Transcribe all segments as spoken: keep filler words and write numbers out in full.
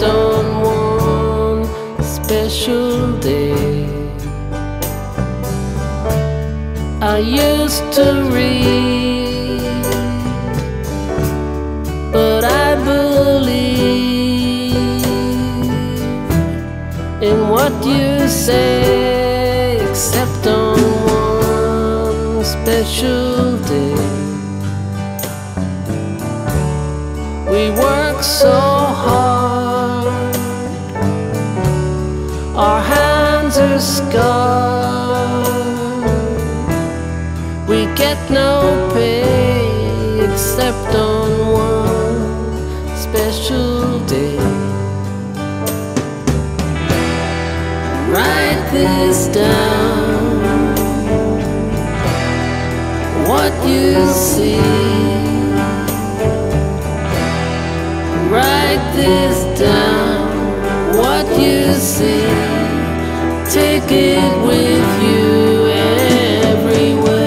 just on one special day. I used to read, but I believe in what you say, except on one special day. We work so hard, our hands are scarred. We get no pay except on one special day. Write this down, what you see. Write this down, what you see. Take it with you everywhere.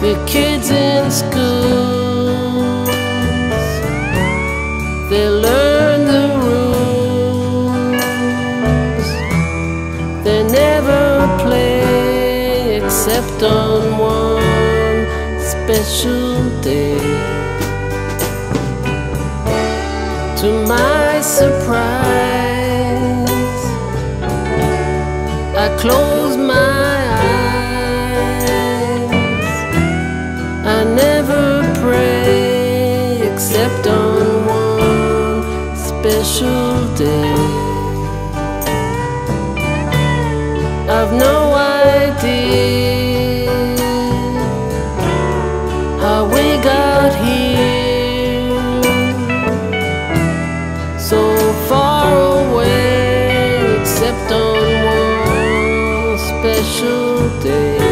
The kids in schools, they learn the rules. They never play except on one special day. To my surprise, I close my eyes. I never pray except on one special day. I've no idea how we got here, so far away except on one special day.